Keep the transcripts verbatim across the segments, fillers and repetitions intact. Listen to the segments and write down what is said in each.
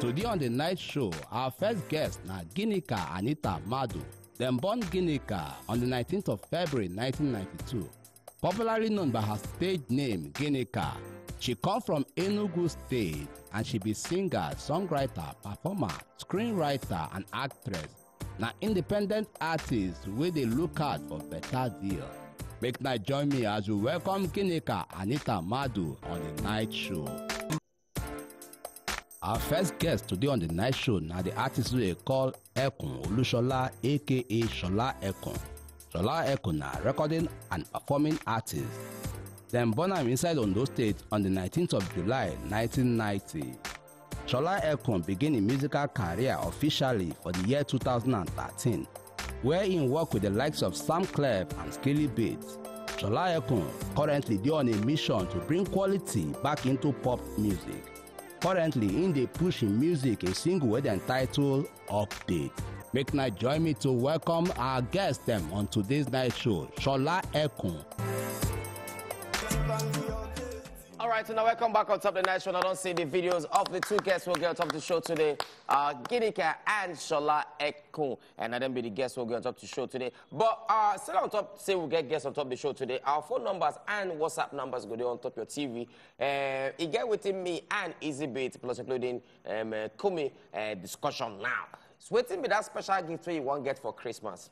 Today on The Night Show, our first guest na Ginika Anita Mmadu. Then born Ginika on the nineteenth of February nineteen ninety-two. Popularly known by her stage name, Ginika. She comes from Enugu State and she be singer, songwriter, performer, screenwriter and actress. Na independent artist with the lookout for better deal. Make night join me as we welcome Ginika Anita Mmadu on The Night Show. Our first guest today on The Night Show na the artist we call Ekun Olushola, aka Shola Ekun. Shola Ekun na recording and performing artist. Then born am inside Ondo State on the nineteenth of July nineteen ninety. Shola Ekun began a musical career officially for the year two thousand thirteen, where he worked with the likes of Sam Cleve and Skilly Beats. Shola Ekun currently dey on a mission to bring quality back into pop music. Currently, in the pushing music, a single with entitled Update. Make now join me to welcome our guest them on today's Night Show, Shola Ekun. All right, so now welcome back on Top of the Night Show. I don't see the videos of the two guests we'll get on top of the show today, uh, Ginika and Shola Ekun. And I don't be the guests we'll get on top of the show today. But uh, still on top, say we'll get guests on top of the show today. Our phone numbers and WhatsApp numbers go there on top of your T V. Uh, you get within me and Easy Beat, plus including um, uh, Kumi uh, discussion now. So waiting me that special gift you won't get for Christmas.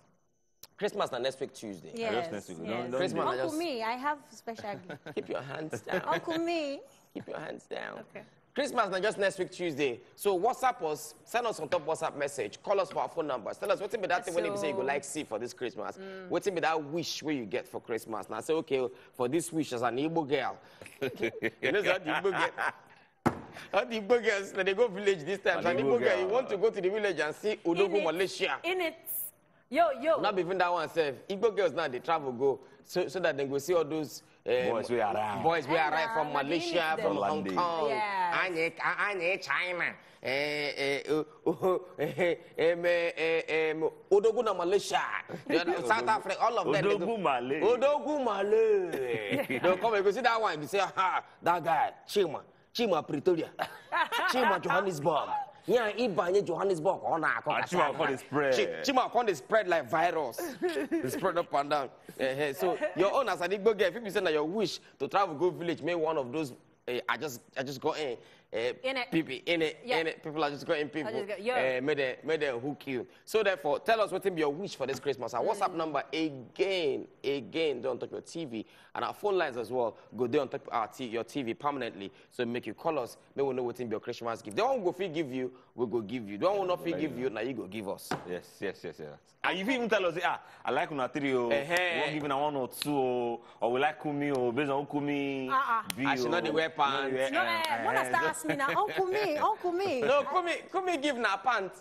Christmas na next week Tuesday. Yes, next week. Yes. No, Christmas, Uncle just... me, I have special gift. Keep your hands down. Uncle me. Keep your hands down. Okay. Christmas na just next week Tuesday. So WhatsApp us, send us on top WhatsApp message, call us for our phone numbers. Tell us what's in be that so... thing when you say you go like see for this Christmas. Mm. What's in be that wish where you get for Christmas? Now say okay for this wish as an Igbo girl. You know that Igbo girl. And the Igbo girls now they go village this time. And the Igbo girl, you want to go to the village and see Udogo Malaysia. In it. Yo, yo. Not even that one, self. Igbo girls now, they travel, go, so, so that they go see all those um, boys we arrive. Boys we arrive from Malaysia, from Hong Kong, and China. Odoguna Malaysia, South Africa, all of them. Odogumale. They'll come and go see that one. You say, ha, that guy, Chima. Chima Pretoria. Chima Johannesburg. Yeah, Ibanye Johannesburg. Oh, nah, Chima can spread. Chima can spread like virus. They spread up and down. Uh, so your own as an Igbo girl, if you say that your wish to travel go village, make one of those. Uh, I just, I just got in. Uh, in it. People, in it, yeah. in it. People are just going in people. Just go, uh, made them, made them hook you. So therefore, tell us what your wish for this Christmas. Our WhatsApp mm. number again, again. Don't touch your T V and our phone lines as well. Go there on top our t your T V permanently. So make you call us. Then we know what your Christmas gift. They won't go free give you. We go give you. They won't not free like give you. Now you go give us. Yes, yes, yes, yes. And if you even tell us, ah, I like una three o. One giving a one or two or we like kumi or based on kumi. Ah ah. I should not wear pants. No, eh. Me now, Uncle me, Uncle me. No, Kumi, Kumi give na pants.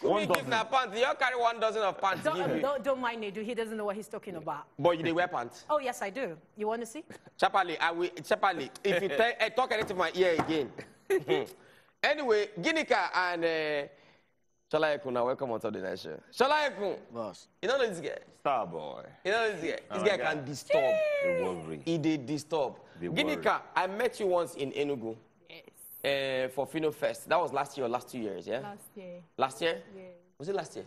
Kumi give na pants. You carry one dozen of pants. Don't, um, don't, don't mind Nedu. He doesn't know what he's talking about. But you dey wear pants. Oh yes, I do. You want to see? Chapali, I will. Chapali, if you I talk anything in my ear again. Anyway, Ginika and uh, Shola Ekun, welcome on to the Night Show. Shola Ekun, boss. You know this guy. Star boy. You know this guy. This oh guy can disturb. Jeez. He did disturb. Ginika, I met you once in Enugu. Yes. Uh, for PhynoFest. That was last year or last two years, yeah? Last year. Last year? Yes. Was it last year?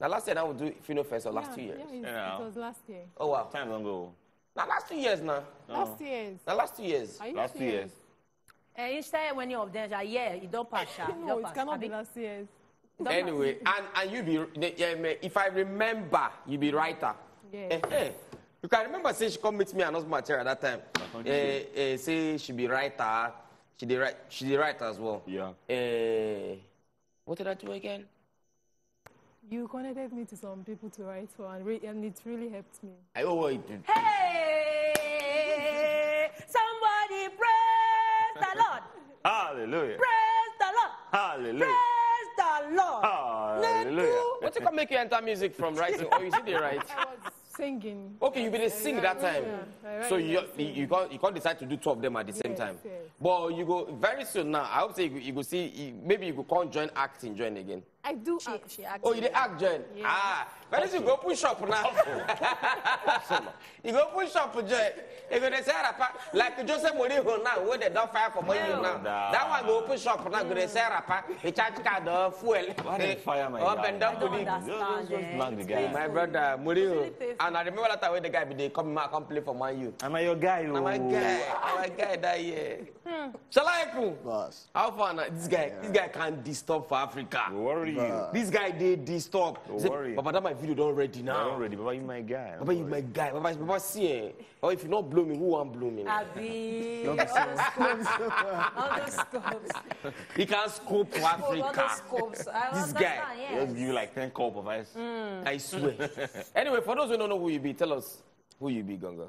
Now, last year, now we do PhynoFest or yeah, last two years? Yeah, it, yeah. It was last year. Oh, wow. Time ago. Now, last two years now. Last two years. Now, last two years. Are you last two years. years. And each time when you're up there, yeah, you don't pass. No, don't it pass. Cannot be last years. Don't anyway, and, and you be, if I remember, you be writer. Yes. Hey. You can remember saying she come meet me and husband at chair at that time. Uh, uh, say she be writer, she did write, she did writer as well. Yeah. Uh, what did I do again? You connected me to some people to write for, and, re and it really helped me. I owe it. Hey, somebody praise the Lord. Hallelujah. Praise the Lord. Hallelujah. Praise the Lord. Hallelujah. What you can make you enter music from writing, or you see the write? Singing. Okay, you've been singing that time. Yeah, so you, you, you, can't, you can't decide to do two of them at the yes, same time. Yes. But you go very soon now. I hope say you, you go see, you, maybe you go can't join acting, join again. I do she, act. She acts. Oh, you did act, Jen? Yeah. Ah. But okay. You go push up now. You go push up, Jen. If you say like Joseph Mourinho now, where they don't fire for money no. now. No. That one go push up now, they say rapper, he charge card of fuel. Why did fire my guy? I don't understand it. My brother, Mourinho. And I remember that way the guy, they come back and play for my you. Am I your guy? Am I your guy? Am I guy that year? Shola Ekun. Boss. How far now? This guy, this guy can't disturb for Africa. Worry. Uh, this guy did this talk. Papa, that my video don't ready now. I don't ready. Papa, you my guy. Papa, you my guy. Papa, Papa, see. Or if you not blow me, who won't blow me? Abi. All those scopes. He can scope for Africa. This guy. Yes. Let's give you like ten cup of ice. Mm. I swear. Anyway, for those who don't know who you be, tell us who you be, Ganga.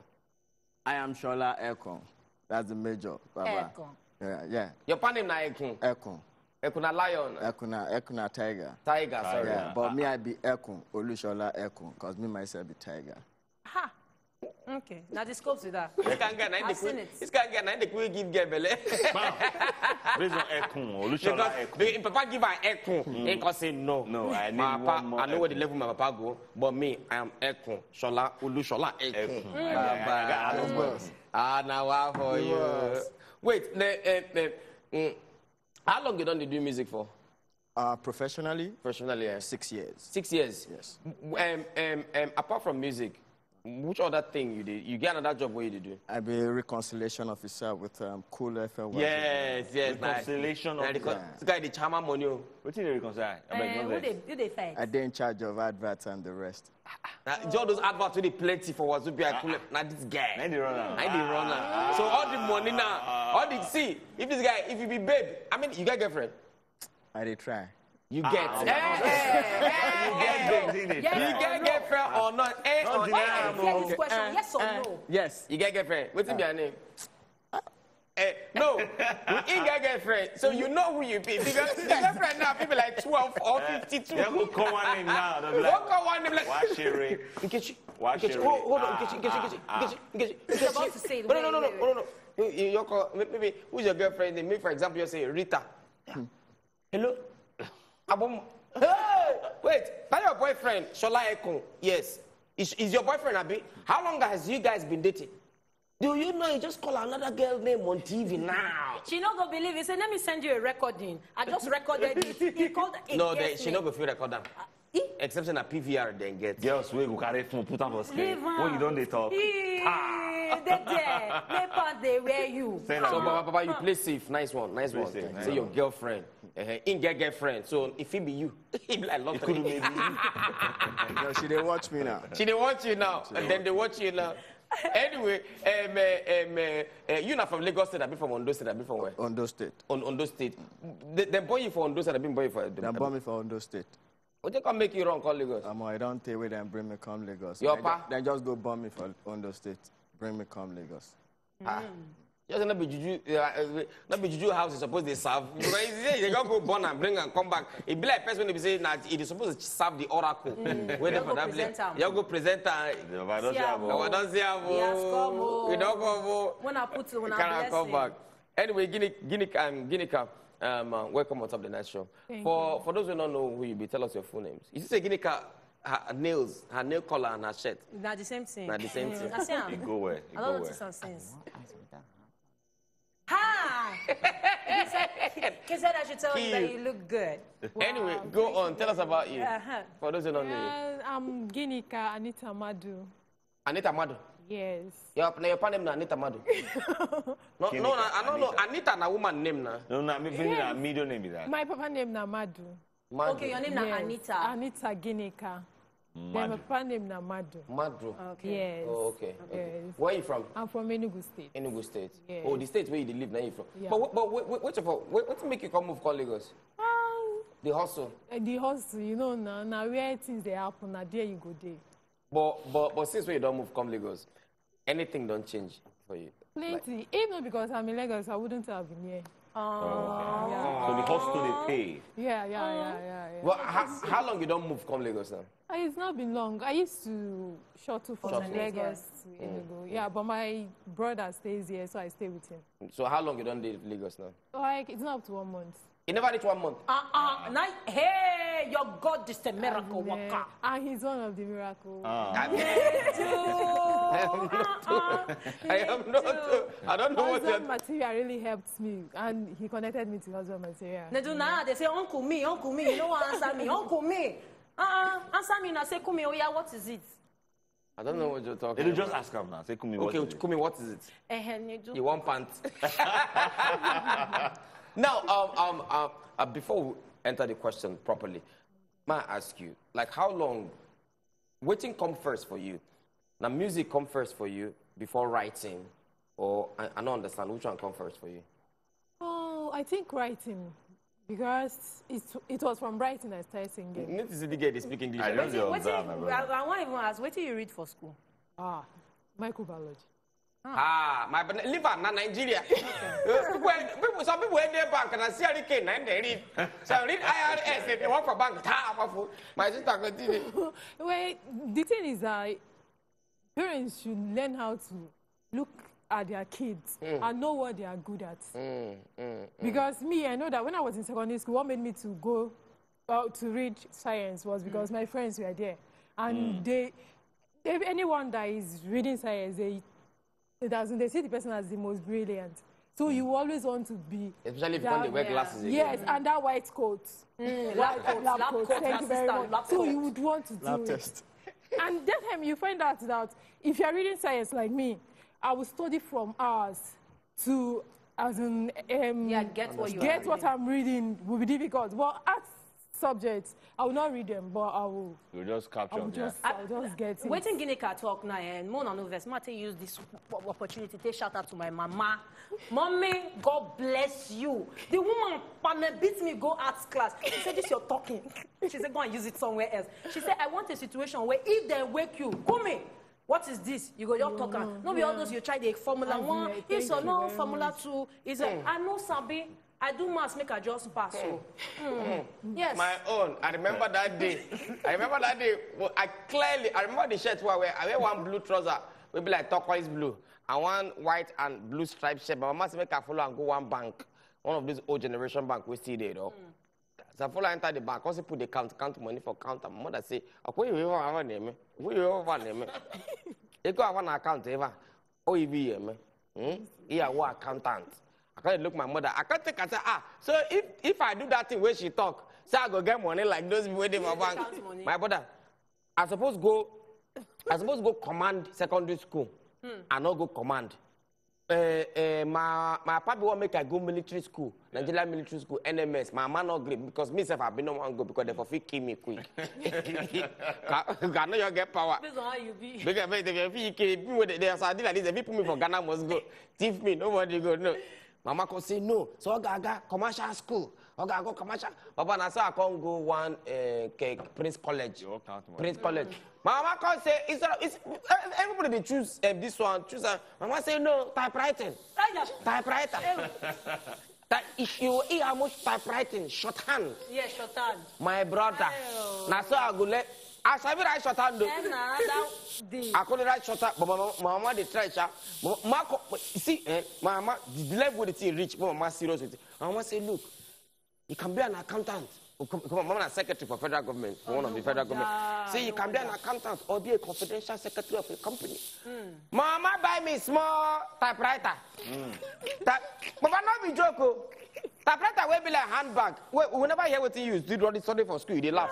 I am Shola Ekun. That's the major. Baba. Ekun. Yeah, yeah. Your name na Ekun. Ekun. Ekuna lion. Ekuna, Ekuna tiger. Tiger, sorry. Yeah, but uh -huh. me I be Ekun, Olushola Ekun, cause me myself be tiger. Ha. Okay. Now the scopes with that. This can get nine. This can get nine. The queen give Gebele. Raise on Ekun, Olushola Ekun. Papa give an Ekun. He can say no. No, I need Papa, one more. I know where the level my Papa go, but me I am Ekun, Shola, Olushola Ekun. Ah, now I for you. Wait, ne. How long you done to do music for? Uh, professionally? Professionally, yeah. Six years. Six years? Yes. Um, um, um, apart from music, which other thing you did? You get another job, what you did do? I be a reconciliation officer with um, Cool F L W. Yes, yes. Reconciliation nice. Officer. Yeah. This guy, the charmer Monio. What did you reconcile? Uh, who they, who they fight? I did in charge of adverts and the rest. Now, all those adverts with the plenty for was to be a Cool. Now this guy. I the runner. I the runner. So all the money now, all the, see, if this guy, if you be babe, I mean, you get a girlfriend? I did try. You get ah, eh, eh, eh, eh, you get, eh, eh, eh, eh, yeah, you get girlfriend or not? Eh, or eh, eh, eh, okay. Question, eh, yes or eh, no? Yes, you get girlfriend. What's your name? Eh, no, we ain't got girlfriend, so you know who you be. Because girlfriend now, people like twelve or fifty-two. They will call one name now. They'll be like, call one name like, Washiri. Nkechi, Washiri. Hold on, Nkechi, Nkechi, Nkechi, Nkechi. You're about to say it. No, no, no, no, no, no. You call, maybe, who's your girlfriend name? Maybe, for example, you say Rita. Hello? Hey, wait, tell your boyfriend, Shola Ekun. Yes. Is, is your boyfriend, Abi? How long has you guys been dating? Do you know you just call another girl name on T V now? She not gonna believe it. Say, let me send you a recording. I just recorded it. He called it. No, they, she not gonna feel recorded. Uh, Except in a P V R, then get. Girls, we go carry phone, put on for screen. When you don't, they talk. They there. They part they wear you. So, Papa, Papa, you play safe. Nice one. Nice one. Say so your girlfriend. Uh-huh. In get girlfriend. So if it be you, it be like love. It could be me. No, she didn't watch me now. She didn't watch you now. And then they watch you now. Anyway, um, uh, um, uh, you're not from Lagos State. I've been from Ondo State. I've been from where? Ondo State. On Ondo State. They the born you for Ondo State. I've been born you for. They the born me for Ondo State. What they can make you wrong, call Lagos? Um, I don't take away and bring me come Lagos. Your pa? Then just go born me for Ondo State. Bring me come Lagos. Mm. Ah. Just not be juju. Not be juju house is supposed to serve. You don't go born and bring and come back. It be like person when they say that it is supposed to serve the oracle. Mm. Wait for that place. You go present and. I don't see how. I don't see how. We don't go. When I put when I cannot come back. Anyway, Ginika, um, Ginika, um, uh, welcome on Top of the Night Show. Thank for you. For those who don't know who you be, tell us your full names. You say Ginika. Her nails, her nail color, and her shirt. Not the same thing. Not the same thing. You go where? You go where? I don't sense. Ha! He said I should tell you that you look good. Wow. Anyway, go on. Tell us about you. Uh-huh. For those who don't know you. I'm Ginika Anita Mmadu. Anita Mmadu? Yes. Your name is Anita Mmadu. No, no, I don't know. Anita is a woman's name. No, no, my middle name is that. My papa's name is Madu. Madu. Okay, your name is yes. Anita. Anita Ginika. My papa name is Madu. Madu. Okay. Yes. Oh, okay. Okay. Yes. Where are you from? I'm from Enugu State. Enugu State. Yes. Oh, the state where you live, now you from. Yeah. But but what what what make you come move to Lagos? Um, the hustle. Uh, the hustle, you know now now where things they happen, now there you go there. But but but since when you don't move come Lagos, anything don't change for you. Plenty. Like, if not because I'm in Lagos, I wouldn't have been here. Oh, okay. Yeah. So the hostel they pay. Yeah, yeah, yeah, yeah, yeah. Well, how, how long you don't move from Lagos now? It's not been long. I used to shuttle from Lagos, Lagos to mm. Enugu. Yeah, but my brother stays here, so I stay with him. So how long you don't live in Lagos now? Like it's not up to one month. You never reach one month. Uh uh. Night. Hey. Hey, your God is a miracle worker. And he's one of the miracles. Uh. I, mean, I am not. I don't know what that material really helped me, and he connected me to husband material. They do now. They say, Uncle me, Uncle me. You don't answer me, Uncle me. Uh, answer me now. Say, Kumi, Oya, what is it? I don't know what you're talking about. You just ask him now. Say, Kumi, what is it? Okay, Kumi, what is it? You want pants? Now, um, um, um, uh, before we enter the question properly, may I ask you, like, how long waiting come first for you? Now, music come first for you before writing, or I, I don't understand which one come first for you. Oh, I think writing. Because it, it was from writing I started singing. Not to get to speak English. I don't know. I won't even ask. What do you read for school? Ah, microbiology. Ah, my live in Nigeria. People, some people in their bank and I see a kid and they read. So I read I R S and they work for bank. My sister continued. Well, the thing is that parents should learn how to look at their kids mm. and know what they are good at. Mm, mm, because mm. me, I know that when I was in secondary school, what made me to go uh, to read science was because mm. my friends were there. And mm. they, if anyone that is reading science, they, they, doesn't, they see the person as the most brilliant. So mm. you always want to be... Especially if you want to wear glasses. Yes, mm. and that white coat. Mm. Lab coat, lab coat, coat. Thank you very much. Lab so coat. You would want to do lab test. It. And that time you find out that if you're reading science like me, I will study from hours to, as in, um, yeah, get what, you get what I'm reading will be difficult. Well, as subjects, I will not read them, but I will. You just capture them. Just, yeah. I will just get it. Waiting Ginika talk now, and Mona Noves, Marty used this opportunity to shout out to my mama. Mommy, God bless you. The woman beat me, go arts class. She said, this you're talking. She said, go and use it somewhere else. She said, I want a situation where if they wake you, come in. What is this? You go, you're talking. No, be all those you try the formula I one. It's a no formula two. It's mm. a I know Sabi. I do mass make I just pass. Mm. Mm. Mm. Yes. My own. I remember that day. I remember that day. Well, I clearly I remember the shirts where I wear. I wear one blue trouser. Maybe like turquoise blue. And one white and blue striped shirt. But I must make a follow and go one bank. One of these old generation bank we see there though. Mm. So I follow enter the bank. Also put the count count money for count. And my mother say, "Who you over name? Who you over name?" You go have an account ever. Oh, you be me. Hmm? He a war accountant. I can't look my mother. I can't take her. Say, ah, so if if I do that thing where she talk, so I go get money like those people waiting for bank. My brother, I suppose go, I suppose go command secondary school, hmm. and not go command. Uh, uh, my my papa won't make I go military school, yeah. Nigerian military school, N M S. My man not agree because myself I've been no one go because they for fit kill me quick. Ghana you get power. Because how you be? Because if they fit kill people, they are sadly like this. If you put me for Ghana, must go. Thief me, nobody go no. Mama can say no. So I go commercial school. I go commercial. Papa na say I can't go one uh, Prince College. Prince College. Mama can say it's, it's everybody they choose uh, this one choose. Uh, Mama say no typewriting. Typewriter. That if you eat how much typewriting shorthand. Yeah, shorthand. My brother. Na so I go let. I shall be right shorthand. I couldn't write shorthand, but my mama the treasure. See, my mama the level with it rich. My mama serious with it. My mama say look. You can be an accountant. I'm a secretary for federal government, for oh, one no, of the federal government. Yeah, See, you no, can be an accountant or be a confidential secretary of a company. Mm. Mama buy me small typewriter. Mm. Type, but not be joke. Typewriter will be like handbag. Whenever I hear what you use, do all this study for school, they laugh.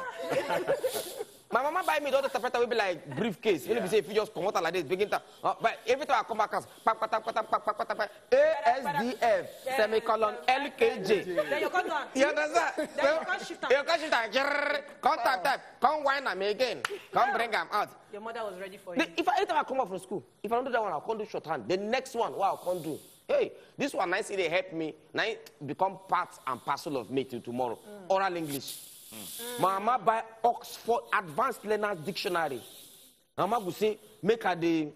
My mama buy me daughter typewriter will be like briefcase. Yeah. You know, if you say if you just come out like this, begin to. Uh, but every time I come back, as pack, pack, pack, pack, pack, pack, pack, pack, A S D F semicolon L K J. Then you come down. You understand? Then you come shift. You come shift. Come tap tap. Come wine and me again. Come bring them out. Your mother was ready for you. If every time I come out from school, if I don't do that one, I can't do shorthand. The next one, what I can't do. Hey, this one I see they help me. Now it become part and parcel of me till tomorrow. Mm. Oral English. Mm. Mm. Mama buy Oxford Advanced Learner's Dictionary. Mama would say, make her the,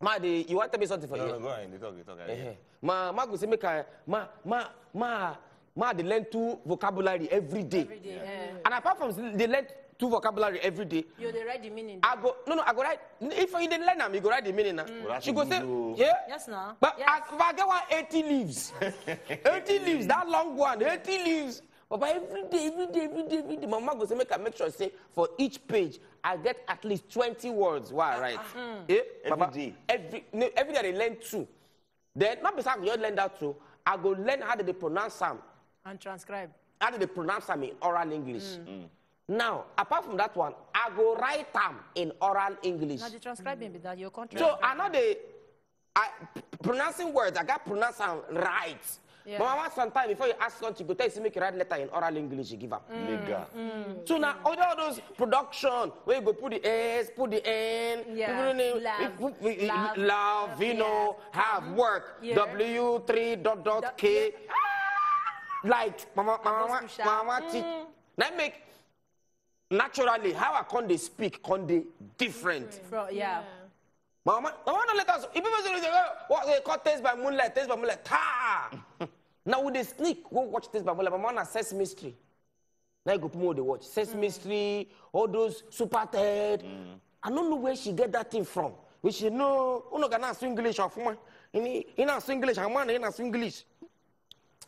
ma the, you want to be something for you? No, no, go ahead, you talk, you talk. Uh-huh. Ma, ma would say, make her, ma, ma, ma, ma, they learn two vocabulary every day. Every day. Yeah. Yeah. And apart from they learn two vocabulary every day. You they write the meaning. I go, no, no, I go write, if you didn't learn them, you go write the meaning. Mm. Well, she go say, do. Yeah? Yes, now. But yes. I, I get one eighty leaves. eighty leaves, that long one, eighty leaves. But by every day, every day, every day, every day, my mom goes to make I make sure say for each page I get at least twenty words. Why, right? Mm. Eh? Every Baba, day. Every no, every day I learn two. Then not besides you learn that too. I go learn how do they pronounce them and transcribe. How do they pronounce them in oral English? Mm. Mm. Now, apart from that one, I go write them in oral English. Now you transcribe mm. that your country. So I know they. I, pronouncing words, I got pronounce them right. Yeah. But mama, sometimes before you ask something, you tell you make you write letter in oral English, you give up. Mm. Mm. So now, all those production, where you go put the S, put the N, yeah. name, love, we, we, love, love, you know, yeah. have work, yeah. W, three, dot, dot, dot K. Yeah. Like, mama, mama, mama, mm. Now make, naturally, how I can they speak, can they different? From, yeah. yeah. Mama, I want to let us. If people say, "What they call Taste by Moonlight, Taste by Moonlight," ta. Now with the sneak, go watch Taste by Moonlight. My man says mystery. Now you go promote the watch. Says mm. mystery, all those super Ted. Mm. I don't know where she get that thing from. We should know. Uno gana Swinglish of man. In in Swinglish, her man in Swinglish.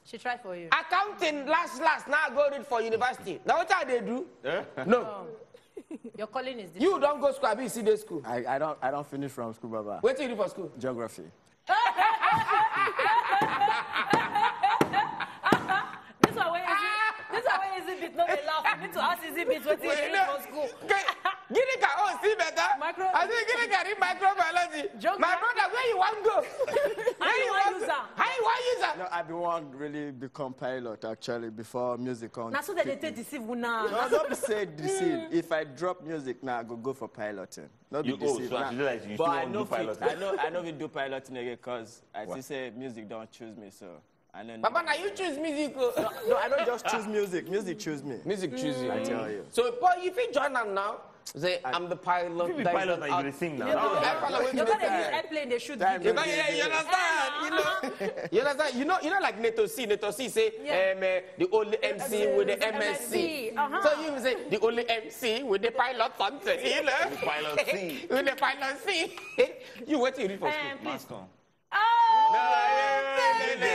She tried for you. Accounting last last. Now I go read for university. Now what are they do? Yeah. No. Oh. Your calling is different. You don't go to school, I mean, see the school. I, I don't I don't finish from school, Baba. What do you do for school? Geography. This one way is it this one way is it bit not a laugh. You need to ask is it bit what you do for school. Ginika, oh see better. Micro I think Ginika read microbiology. Geography. My brother, where you want to go? Where you want user? How you want user? No, I be want really become pilot actually before music comes. Now so that they take deceive now. No, not be said deceive. If I drop music now, I go go for piloting. Not be deceived. So like you but I know, do piloting. I know I know we do piloting again because I what? Still say music don't choose me so. Papa, now you choose music. No, no, I don't just choose music. Music choose me. Music choose you. I tell you. So, boy, if you join them now. Say, I'm the pilot. You be pilot that you're going to sing now. You're going to use airplane, they shoot you. You understand? You know? You understand? You know, you know like Neto C. Neto C say, the only M C with the M S C. So you say, the only M C with the pilot something. You know? With the pilot C. With the pilot C. You wait till you read for school. Please come. Oh! No,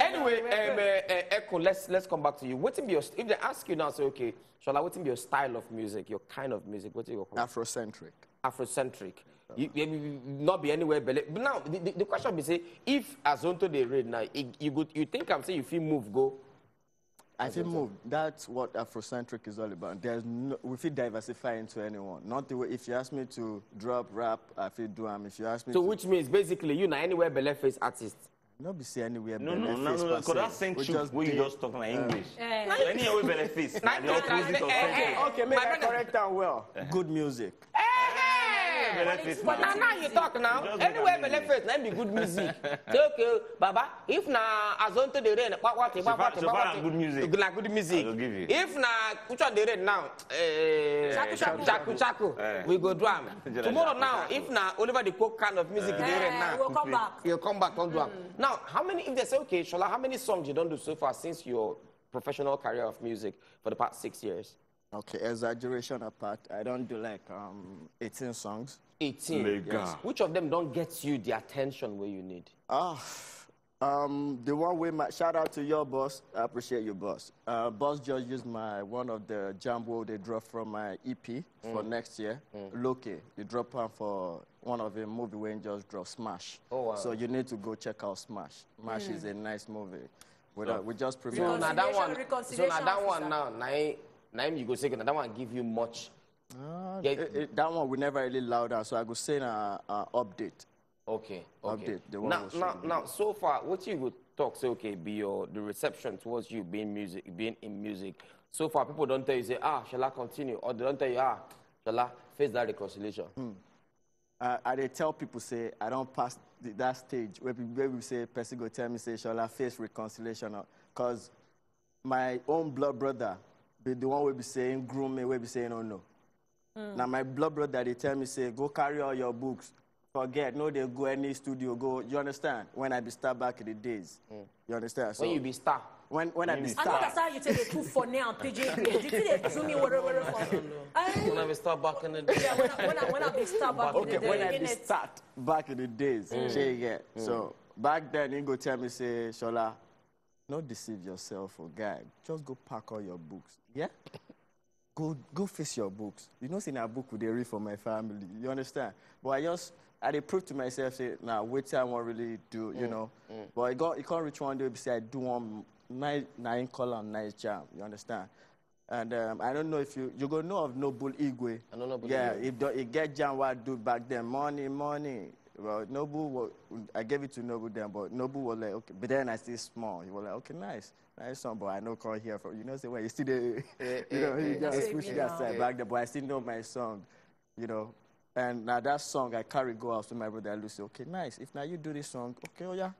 anyway, Ekun, let's let's come back to you. What in your if they ask you now, say okay, Shola, what in your style of music, your kind of music, what do you call it? Afrocentric. Afrocentric. You, you, you not be anywhere but now the, the, the question be say if Azonto they read now, it, you go, you think I'm saying you feel move go. I feel moved. That's what Afrocentric is all about. There's no, we feel diversify into anyone. Not the way, if you ask me to drop rap, I feel do am. If you ask me so to... which means basically you know anywhere beleface artist. Not be say anywhere no, beleface. No, no, no, no. Because that's saying truth when you just talk like English. Uh, so anywhere beleface. Like the opposite of hey, hey, okay, make I correct and well. Good music. Benefits, but now, now you talk now. You anywhere benefits, let me good music. Say, okay, Baba, if na Azonto the rain, what what what what good music. Good, like good music. If na Kucha the rain now, eh, chaku chaku chaku chaku, we go drum. Tomorrow now, if na Oliver the Coke kind of music the rain now, we'll come back. You'll come back on drum. Now, how many? If they say okay, Shola, how many songs you don't do so far since your professional career of music for the past six years? Okay, exaggeration apart, I don't do like um, eighteen songs. eighteen? Yes. Which of them don't get you the attention where you need? Ah, oh, um, the one way, my, shout out to your boss, I appreciate your boss. Uh, boss just used my, one of the jumbo they dropped from my E P mm. for next year, mm. Loki, they dropped one for one of the movie when just dropped, Smash. Oh, wow. So you need to go check out Smash. Smash mm. is a nice movie. We, so, uh, we just prefer so now that one, so now that one now, now now you go say, that one give you much. Uh, yeah. it, it, that one we never really loud out, so I go say an uh, uh, update. Okay, okay. Update, the one now, now, now, so far, what you would talk, say, okay, be your, the reception towards you being music, being in music. So far, people don't tell you, say, ah, shall I continue? Or they don't tell you, ah, shall I face that reconciliation? Hmm. Uh, I they tell people, say, I don't pass the, that stage where people say, person go tell me, say, shall I face reconciliation? Because my own blood brother, the one will be saying, groom me, will be saying, oh no. Mm. Now, my blood brother, they tell me, say, go carry all your books. Forget, no, they go any studio, go. You understand? When I be star back in the days. Mm. You understand? So, when you be star? When, when I be star. I know that's how you take a two for now, P J. Did you see they do me whatever for? When I be star back in the days. Yeah, when I, when I, when I be star back, back in the days. Okay, when I be start back in the days. Mm. So, yeah. Mm. So, Back then, he go tell me, say, Shola, don't deceive yourself, oh guy. Just go pack all your books. Yeah? Go, go face your books. You know, see, in a book with a read for my family. You understand? But I just, I did prove to myself, say, nah, wait till I won't really do, you mm. know. Mm. But I got, you can't reach one day, say, I do one nine, nine color and nine jam. You understand? And um, I don't know if you, you go know of Noble Igwe. I don't know Noble yeah, Igwe. Yeah, it get jam what I do back then. Money, money. Well, Noble, was, I gave it to Noble then, but Noble was like, okay, but then I still small. He was like, okay, nice. Nice song, but I know call here from, you know, say, well, you see the, eh, you know, eh, you eh, just eh, push it aside eh. back there, but I still know my song, you know. And now that song, I carry go out to my brother Lucy, okay, nice. If now you do this song, okay, oh yeah,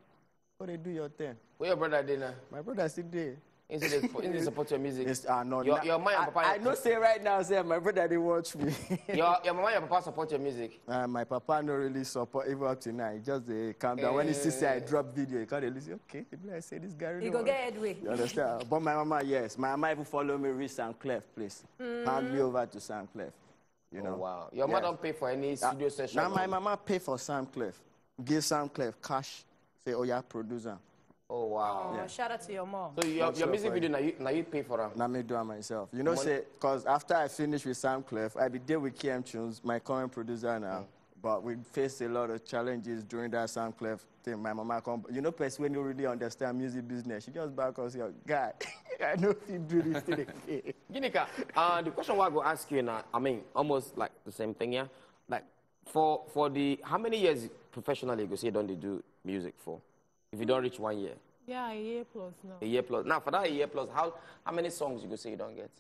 go they do your thing. Where your brother did now? My brother still there. Isn't it support your music? Yes, uh, no, your, your mom and papa. I, I don't say right now, say my brother didn't watch me. your your mama and your papa support your music? Uh, my papa no really support even up to now. He just uh, calm down. Uh, when he sees I drop video, he can't listen. Okay, I say this guy. You go get Edwin. You understand? But my mama, yes, my mama even follow me reach Sam Cleve, please. Mm. Hand me over to Sam Cleve. You know. Oh, wow. Your yes. mama don't pay for any studio uh, session. Now my mama pay for Sam Cleve. Give Sam Cleve cash. Say, oh yeah, producer. Oh, wow. Oh, yeah. Shout out to your mom. So your, your music video, now you, now you pay for them? Now me do it myself. You know, Money. say, because after I finish with Sam Cleve, I be there with K M Tunes, my current producer now. Mm. But we faced a lot of challenges during that Sam Cleve thing. My mama come, you know, person when you really understand music business, she just back us here, God, I know if you do this thing again. Ginika, uh, the question I go ask you now, I mean, almost like the same thing, yeah? Like, for, for the, how many years professionally you say don't they do music for? If you don't reach one year? Yeah, a year plus now. A year plus. Now, for that a year plus, how, how many songs you could say you don't get?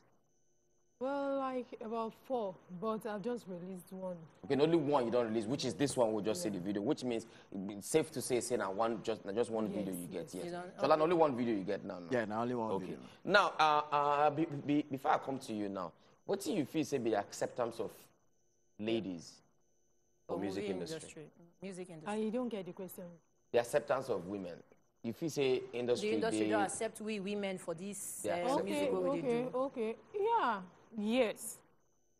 Well, like about four, but I've just released one. Okay, only one you don't release, which is this one we'll just yeah. see the video, which means it's safe to say, say now one, just, now just one yes, video you yes, get, yes. You so okay. like, only one video you get now, now. Yeah, now only one okay. video. Now, uh, uh, be, be, before I come to you now, what do you feel, say, be the acceptance of ladies or oh, music industry? industry? Music industry. I don't get the question. The acceptance of women. If you say industry, the industry they, don't accept we women for this uh, okay, music what okay, they do. Okay, yeah, yes,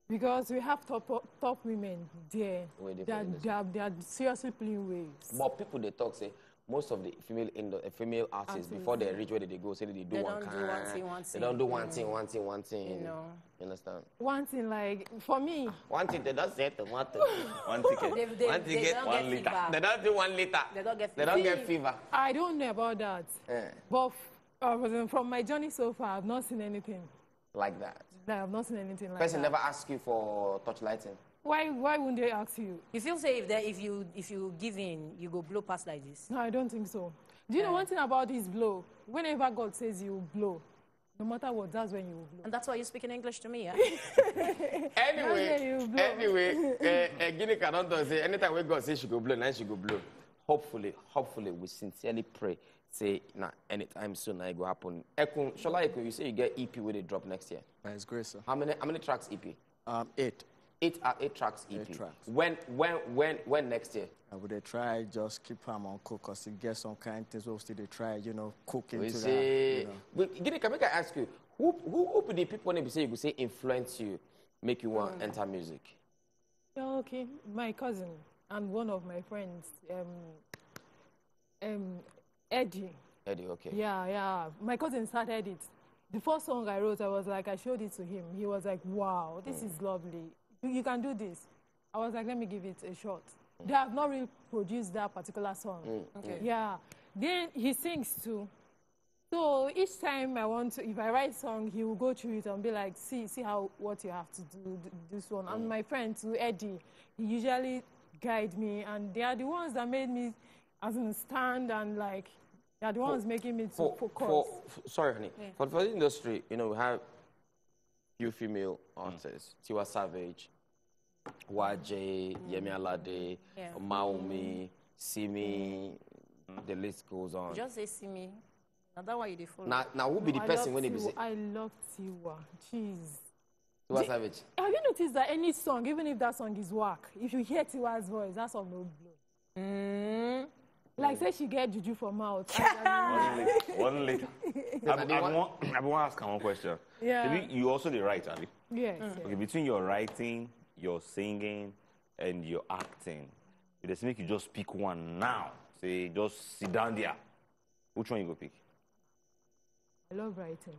because we have top top women there. They are, they, are, they are seriously playing waves. But people they talk say most of the female indo female artists Absolutely. before they reach where they go say they do they one kind. They don't do one thing, one thing. They don't do one mm. thing, one thing, one thing. You know. You understand? One thing, like, for me. One thing, they don't say tomato. One ticket. They, they, one ticket, they one get liter. Fever. They don't do one liter. They don't get fever. They don't get fever. I don't know about that. Yeah. But uh, from my journey so far, I've not seen anything. Like that? Like, I've not seen anything like Person that. Person never asked you for touch lighting? Why, why wouldn't they ask you? You feel safe that if you, if you give in, you go blow past like this? No, I don't think so. Do you yeah. know one thing about this blow? Whenever God says you blow, no matter what, that's when you blow. And that's why you're speaking English to me, yeah? anyway, anyway, uh, uh, Ginika Anita say, anytime when God says she go blow, now she go blow. Hopefully, hopefully, we sincerely pray, say, nah, anytime soon, it will happen. Ekun, Shola Ekun, you say you get E P with a drop next year. That's great, sir. How many, how many tracks E P? Um, eight. Eight, uh, eight tracks E P. Eight tracks. When, when, when, when next year? I would try just keep them on cook because they get some kind of things. Obviously, they try, you know, cook into that. You know. Wait, Ginika, make I ask you, who, who, who the people you say you could say influence you, make you want to mm. enter music? Yeah, okay, my cousin and one of my friends, um, um, Eddie. Eddie, okay. Yeah, yeah. My cousin started it. The first song I wrote, I was like, I showed it to him. He was like, wow, this mm. is lovely. You, you can do this. I was like, let me give it a shot. They have not really produced that particular song. Mm, okay. Yeah. Then he sings too. So each time I want to, if I write a song, he will go through it and be like, see, see how, what you have to do, this one. Mm. And my friend too, Eddie, he usually guide me. And they are the ones that made me, as in stand and like, they are the ones for, making me to for, focus. For, for, sorry, honey. Yeah. But for the industry, you know, we have few female artists, mm. Tiwa Savage, Waje, mm. Yemi Alade, yeah. Maumi, Simi, mm. the list goes on. Just say Simi. Now that one you follow. Now, now who be no, the I person when it be? I love Tiwa. Jeez. Tiwa Savage. Have you noticed that any song, even if that song is whack, if you hear Tiwa's voice, that's all no blow. Mm. Like mm. say she get juju for mouth. One later. I want to ask her one question. Yeah. Maybe you also the writer, Ali? Yes. Mm. Okay, between your writing, your singing and your acting, it doesn't make you just pick one now say just sit down there, which one you go pick? I love writing.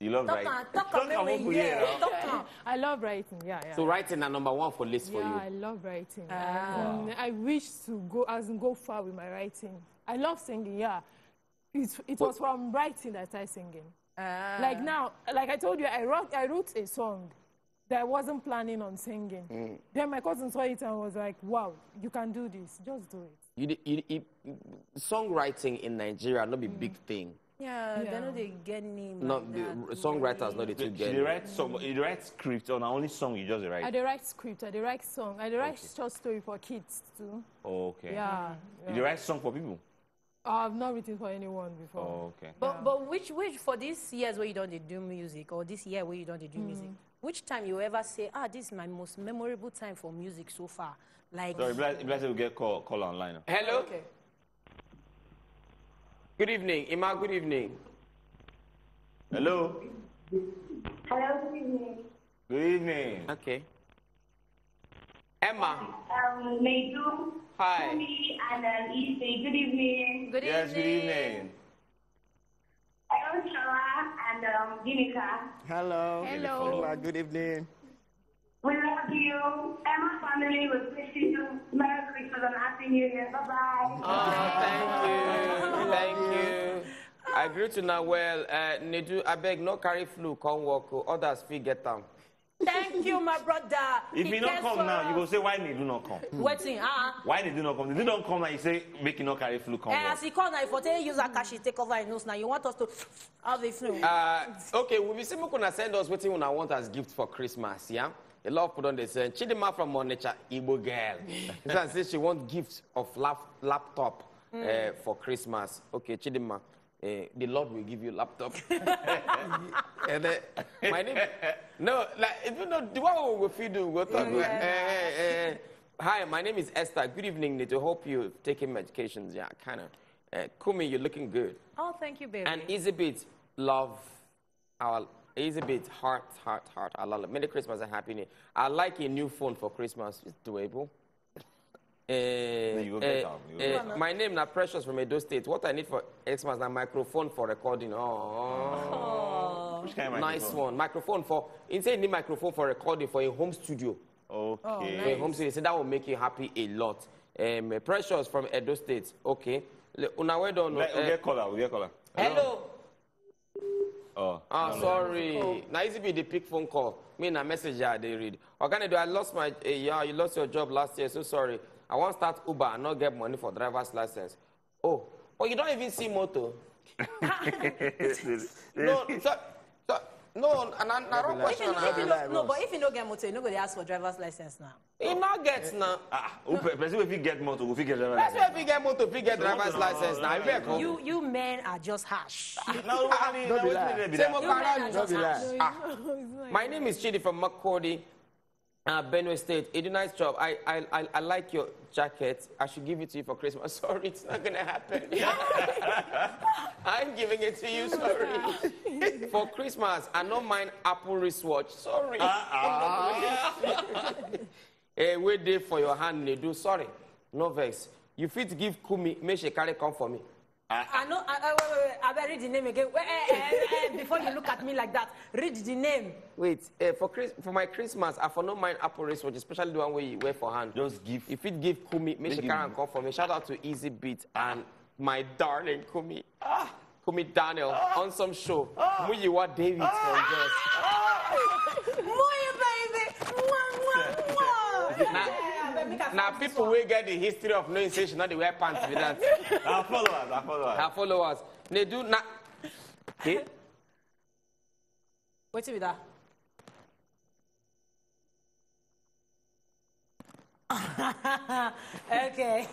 You love talk writing? Talk talk talk way, way, yeah. Yeah. Talk I love writing, yeah, yeah. So writing are number one for list yeah, for you? Yeah, I love writing. Ah. Wow. I wish to go, as in go far with my writing. I love singing, yeah. It, it was from writing that I started singing. Ah. Like now, like I told you, I wrote, I wrote a song that I wasn't planning on singing. Mm. Then my cousin saw it and was like, wow, you can do this, just do it. You, you, you, songwriting in Nigeria not be mm. big thing. Yeah, yeah, they know they get name. Not the songwriters, not the two get. They write song, they write script, or only song you just write. I do write script, I do write song, I do write okay. short story for kids too. Okay. Yeah. yeah. You write song for people. I've not written for anyone before. Oh, okay. But yeah. but which which for these years where you don't do music, or this year where you don't do mm. music, which time you ever say, ah, this is my most memorable time for music so far? Like. Sorry, blessed bless we get call call online. Hello. Okay. Good evening, Emma. Good evening. Hello. Hello. Good evening. Good evening. Okay. Emma. Um, Nedu. Hi. Simi and um, Issei. Good evening. Good yes, evening. Yes, good evening. Hello, Shola and um, Ginika. Hello. Hello. Hello. Good evening. We love you. Emma family will wish you Merry Christmas and Happy New Year. Bye bye. Oh, thank you. Thank you. I greet you now well. Uh, Nedu, I beg, no carry flu, come walk. Others feel get down. Thank you, my brother. If he, he don't come now, you will say, why they do not come? Waiting, huh? Why they do not come? They don't come now, you say, make you not carry flu, come. And as he comes now, if I use a cash, he take over his nose now. You want us to have the flu? Uh, okay, we'll be simple, gonna send us what you want as gift for Christmas, yeah? A lot of people don't say, Chidima from Monacha, Igbo girl. She says she wants gifts of lap laptop mm. uh, for Christmas. Okay, Chidima, uh, the Lord will give you laptop. And then, my name, no, like, if you know, what will we do? We'll talk, yeah. uh, uh, uh, hi, my name is Esther. Good evening, Nito. Hope you're taking medications. Yeah, kind of. Uh, Kumi, you're looking good. Oh, thank you, baby. And Elizabeth, love our. Elizabeth, heart, heart, heart. I love it. Merry Christmas and Happy New Year. I like a new phone for Christmas. It's doable. Uh, uh, uh, uh, my name is Precious from Edo State. What I need for Xmas is a microphone for recording. Oh, Which kind of nice microphone? one. Microphone for, instead need microphone for recording for a home studio. Okay. Oh, nice. For a home studio. So that will make you happy a lot. Um, Precious from Edo State. Okay. Una don't know. We get caller. We get caller. Hello. Oh, oh no, sorry. No. Now, easy be the pick phone call. Me and a message I they read. Organido, I lost my, uh, yeah, you lost your job last year, so sorry. I want to start Uber and not get money for driver's license. Oh, oh, you don't even see moto. no, so, so, no, and I don't question. If you, if you no, no, but if you don't get moto, you don't go to ask for driver's license now. He not gets now. Ah, if you get moto, if you get driver's license. If you get moto, if you get driver's license now. You you men are just harsh. No, my name is Chidi from Makurdi, uh, Benue State. It's a nice job. I I I, I like your jacket. I should give it to you for Christmas. Sorry, it's not gonna happen. I'm giving it to you, sorry. For Christmas, I don't mind Apple wristwatch. Sorry. Uh-uh. Hey, wait there for your hand, Nedu. Sorry. No vex. You fit give Kumi, make she carry come for me. Uh, I know I, I, wait, wait, wait. I better read the name again. Wait, eh, eh, eh, before you look at me like that, read the name. Wait, eh, for Chris, for my Christmas, I for no mind Apple wristwatch, especially the one where you wear for hand. Just give. If it give Kumi, make she carry and come for me. Shout out to Easy Beat and my darling Kumi. Ah. Kumi Daniel ah. on some show. Ah. Muyiwa David from ah. Jess. Muyi, baby. Now, people will get the history of knowing station, not the wear pants with that. Our followers, our followers. Our followers. They do not. Okay? What's it with that? Okay.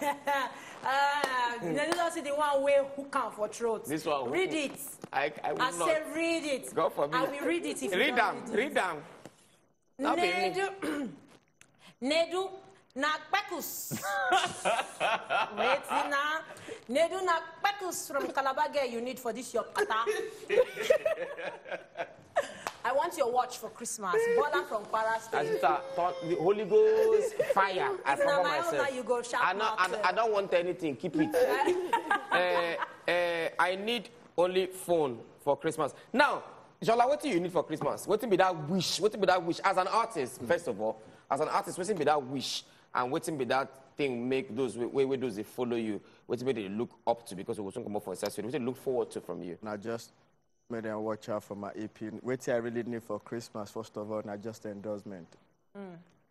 uh, you don't see the one way who can for throat. This one. Read it. I, I will I not. I said read it. God for me. I will read it if read you them. Read, read them. Nedu. Nedu. Nakpekus. Wait, Nina. Nedu Nakpekus from Kalabage, you need for this your kata. I want want your watch for Christmas. Bola from Kwara State. The Holy Ghost fire. I forgot myself. You go I, not, I, I don't want anything. Keep it. uh, uh, I need only phone for Christmas. Now, Shola, what do you need for Christmas? What will be that wish? What will be that wish? As an artist, mm. first of all, as an artist, what will be that wish? And what will be that thing make those where we do they follow you? What will they look up to? Because we will soon come up for a session. What will they look forward to from you? Not just. Made and watch out for my E P. Wait till I really need for Christmas, first of all, not just endorsement. Mm.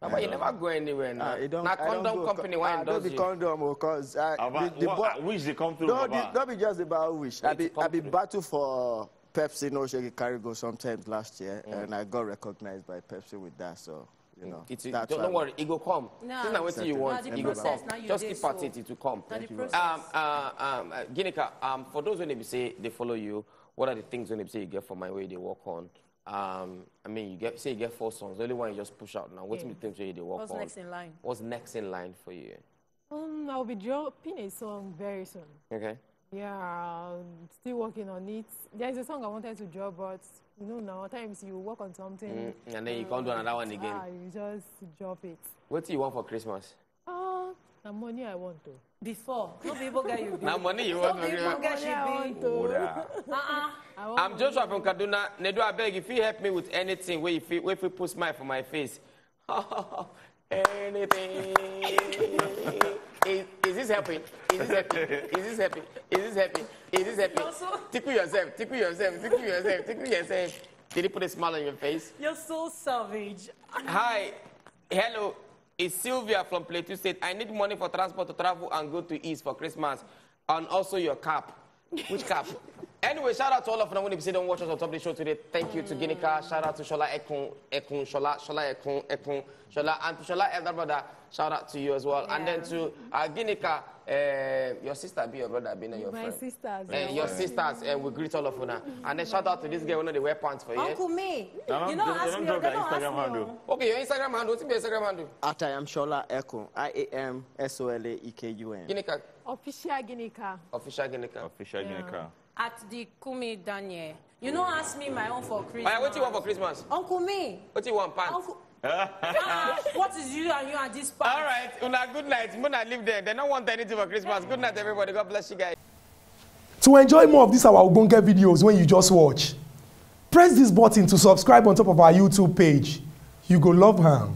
No, but you never go anywhere now. Uh, don't, now condom don't go, company, why uh, endorse you? Don't be condom, because... Uh, about, the, the what, I wish they come through. Don't, the, don't be just about wish. I be, I be battle for Pepsi, no shaky carry go sometimes last year, mm. and I got recognized by Pepsi with that, so... You know, it's, that's don't, don't worry, it will come. No, it's not what you want, it will come. Just keep at it, it will come. Um, uh, um, uh, Ginika, um, for those when they say they follow you, what are the things when they say you get from my way they work on? Um, I mean, you get say you get four songs, the only one you just push out now. What's yeah. the things they work What's on? What's next in line? What's next in line for you? Um, I'll be dropping a song very soon. Okay. Yeah, I'm still working on it. There's a song I wanted to draw, but you know now, times you work on something. Mm, and then you um, can't do another one again. Ah, you just drop it. What do you want for Christmas? Uh, the money I want to. Before. No people get you. Now money you want to. No people get you. Uh-uh. I'm Joshua from Kaduna. Nedu, I beg, if you help me with anything, where if you, you put smile for my face. Anything. Is, is this helping? Is this helping? Is this helping? Is this helping? Is this helping? Tickle yourself, tickle yourself, tickle yourself, tickle yourself. Did he put a smile on your face? You're so savage. Hi. Hello. It's Sylvia from Plateau State. I need money for transport to travel and go to East for Christmas. And also your cap. Which cap? Anyway, shout out to all of them. If you don't watch us on top of the show today, thank you to Ginika. Shout out to Shola Ekun, Ekun, Shola, Shola Ekun, Ekun, Shola, and to Shola elder brother. Shout out to you as well. Yeah. And then to uh, Ginika, uh, your sister, be your brother, be your My friend. My sisters. Uh, yeah. Your sisters, and uh, we greet all of them. And then shout out to this girl, one of the wear pants for you. Uncle me. You don't, you don't ask me. Don't don't ask Instagram handle. Okay, your Instagram handle. What's your Instagram handle? At I am Shola Ekun. I A M S O L A E K U N. Ginika. Official Ginika. Official Ginika. Official Ginika. At the Kumi Daniel. You don't ask me my own for Christmas. What do you want for Christmas? Uncle me. What do you want, pants? Uncle... ah, what is you and you and this pants? All right. Una, good night. Muna, live there. They don't want anything for Christmas. Good night, everybody. God bless you guys. To enjoy more of these our Ogbonge videos when you just watch, press this button to subscribe on top of our YouTube page. You go love her.